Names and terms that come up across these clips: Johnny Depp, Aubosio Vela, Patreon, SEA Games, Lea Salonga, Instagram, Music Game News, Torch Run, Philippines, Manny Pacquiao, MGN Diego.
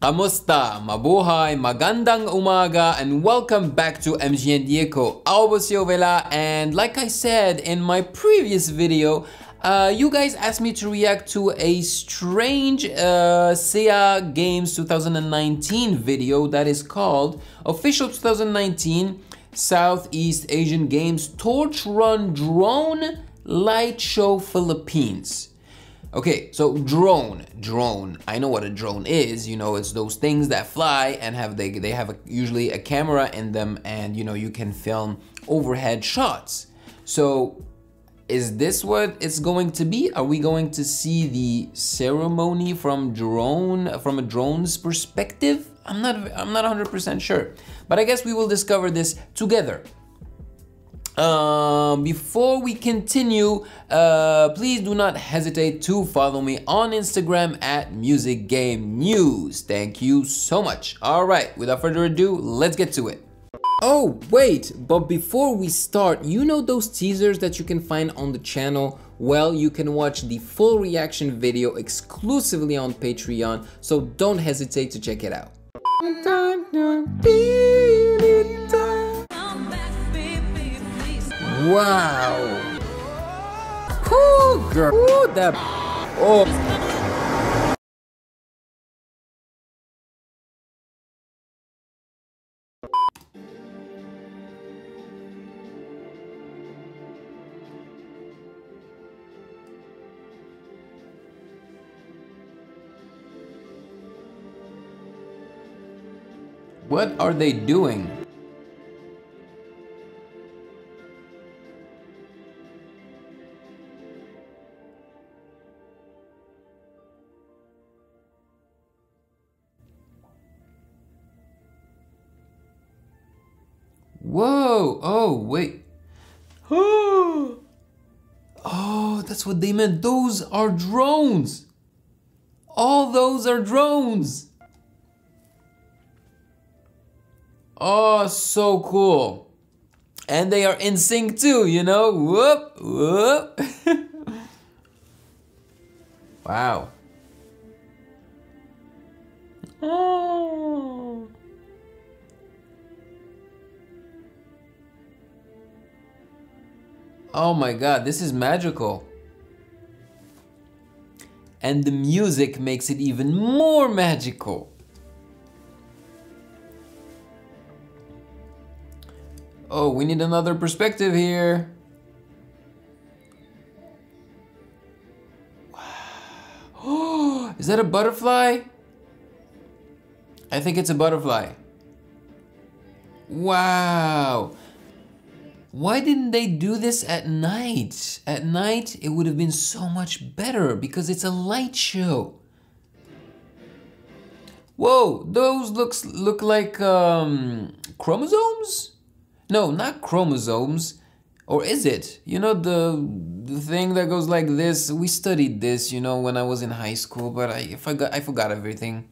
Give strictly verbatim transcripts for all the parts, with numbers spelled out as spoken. Kamusta? Mabuhay! Magandang umaga! And welcome back to M G N Diego. Aubosio Vela, and like I said in my previous video, Uh, you guys asked me to react to a strange uh, S E A Games twenty nineteen video that is called Official twenty nineteen Southeast Asian Games Torch Run Drone Light Show Philippines. Okay, so drone, drone. I know what a drone is. You know, it's those things that fly and have they they have a, usually a camera in them, and you know you can film overhead shots. So, is this what it's going to be? Are we going to see the ceremony from drone from a drone's perspective? I'm not I'm not one hundred percent sure, but I guess we will discover this together. Uh, before we continue, uh, please do not hesitate to follow me on Instagram at Music Game News. Thank you so much. All right, without further ado, let's get to it. Oh wait, but before we start, you know those teasers that you can find on the channel? Well, you can watch the full reaction video exclusively on Patreon, so don't hesitate to check it out. Wow! Cool girl! Ooh, that... Oh! What are they doing? Whoa! Oh, wait. Oh, that's what they meant. Those are drones. All those are drones. Oh, so cool. And they are in sync too, you know? Whoop, whoop. Wow. Oh. Oh my God, this is magical. And the music makes it even more magical. Oh, we need another perspective here. Wow. Is that a butterfly? I think it's a butterfly. Wow. Why didn't they do this at night? At night, it would have been so much better because it's a light show. Whoa, those looks look like um, chromosomes? No, not chromosomes, or is it? You know, the, the thing that goes like this. We studied this, you know, when I was in high school, but I forgot, I forgot everything.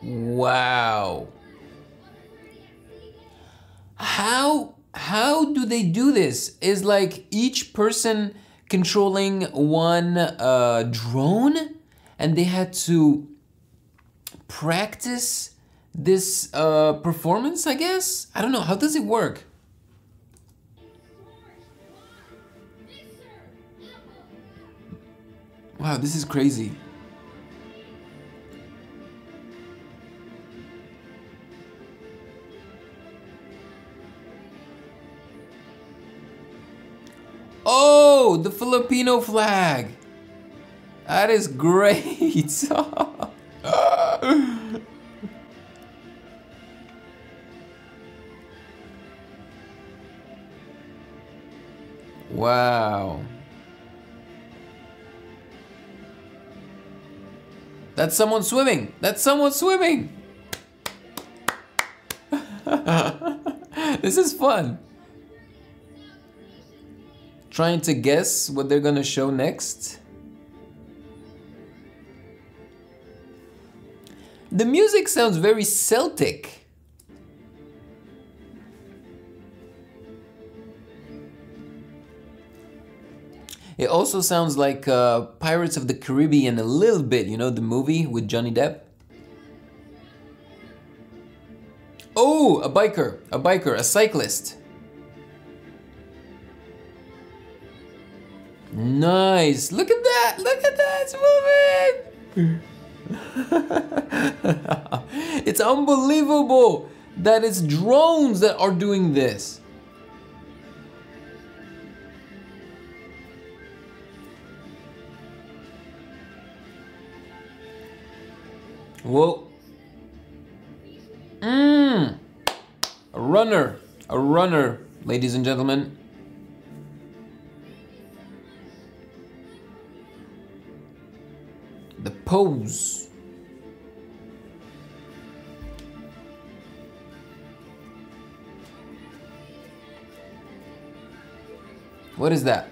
Wow. How, how do they do this? Is like each person controlling one uh, drone, and they had to practice this uh, performance, I guess? I don't know, how does it work? Wow, this is crazy. Oh, the Filipino flag. That is great. Wow. That's someone swimming. That's someone swimming. This is fun. Trying to guess what they're gonna show next. The music sounds very Celtic. It also sounds like uh, Pirates of the Caribbean a little bit, you know, the movie with Johnny Depp. Oh, a biker, a biker, a cyclist. Nice, look at that, look at that, it's moving. It's unbelievable that it's drones that are doing this. Whoa. Mm. A runner, a runner, ladies and gentlemen. The pose. What is that?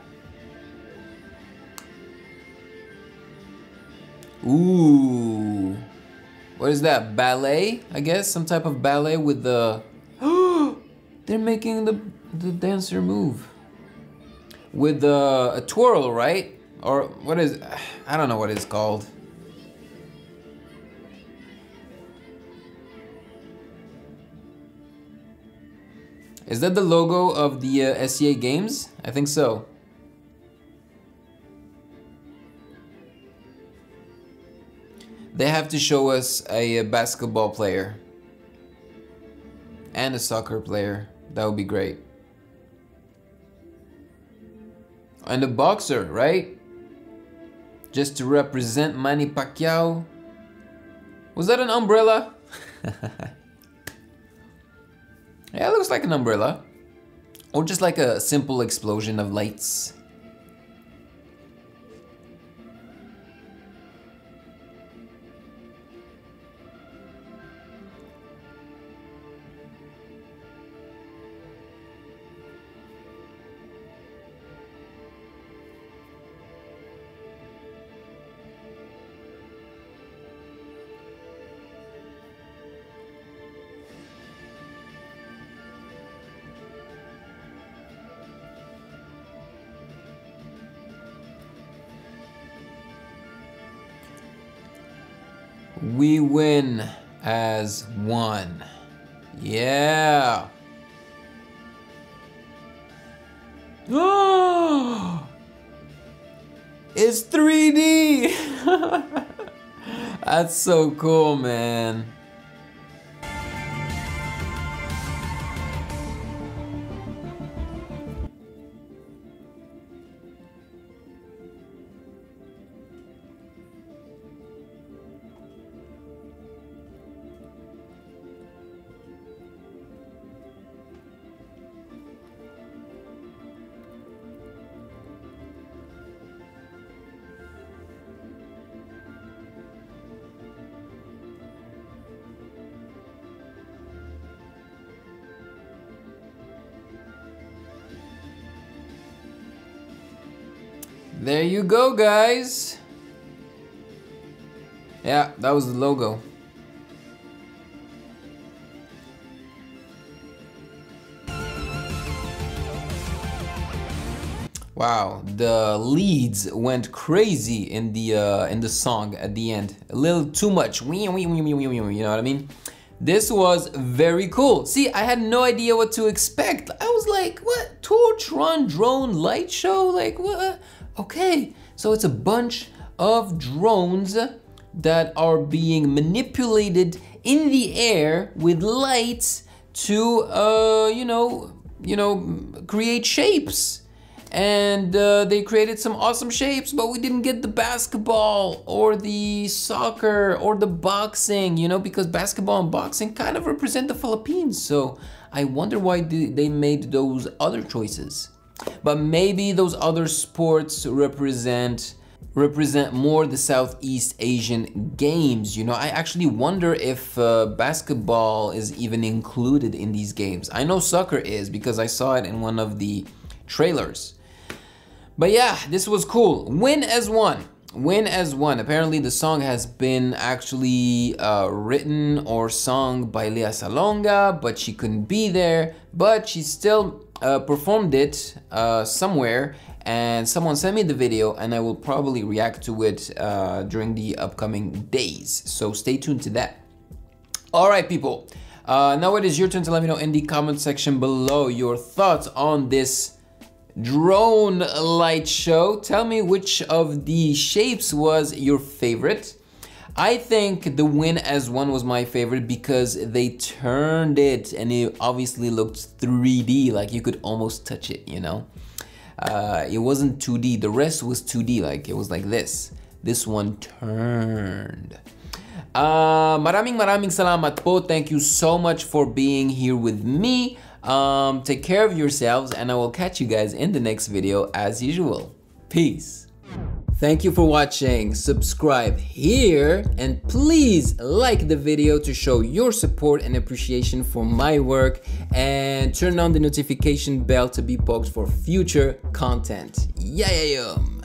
Ooh. What is that? Ballet, I guess? Some type of ballet with the... They're making the, the dancer move. With the, a twirl, right? Or what is... I don't know what it's called. Is that the logo of the uh, S E A Games? I think so. They have to show us a basketball player and a soccer player. That would be great. And a boxer, right? Just to represent Manny Pacquiao. Was that an umbrella? Yeah, it looks like an umbrella. Or just like a simple explosion of lights. We win as one. Yeah. Oh, it's three D. That's so cool, man. There you go, guys. Yeah, that was the logo. Wow, the leads went crazy in the uh, in the song at the end. A little too much. You know what I mean? This was very cool. See, I had no idea what to expect. I was like, what? Tortron drone light show? Like, what? Okay, so it's a bunch of drones that are being manipulated in the air with lights to, uh, you know, you know, create shapes. And uh, they created some awesome shapes, but we didn't get the basketball or the soccer or the boxing, you know, because basketball and boxing kind of represent the Philippines. So I wonder why they made those other choices. But maybe those other sports represent represent more the Southeast Asian games. You know, I actually wonder if uh, basketball is even included in these games. I know soccer is because I saw it in one of the trailers. But yeah, this was cool. Win as one. Win as one. Apparently the song has been actually uh, written or sung by Lea Salonga, but she couldn't be there, but she still Uh, performed it uh, somewhere, and someone sent me the video and I will probably react to it uh, during the upcoming days. So stay tuned to that. All right, people, uh, now it is your turn to let me know in the comment section below your thoughts on this drone light show. Tell me which of the shapes was your favorite. I think the win as one was my favorite because they turned it and it obviously looked three D, like you could almost touch it, you know. Uh, it wasn't two D, the rest was two D, like it was like this. This one turned. Uh, maraming maraming salamat po. Thank you so much for being here with me. Um, take care of yourselves and I will catch you guys in the next video as usual. Peace. Thank you for watching. Subscribe here and please like the video to show your support and appreciation for my work, and turn on the notification bell to be poked for future content. Yeah, yeah, yeah.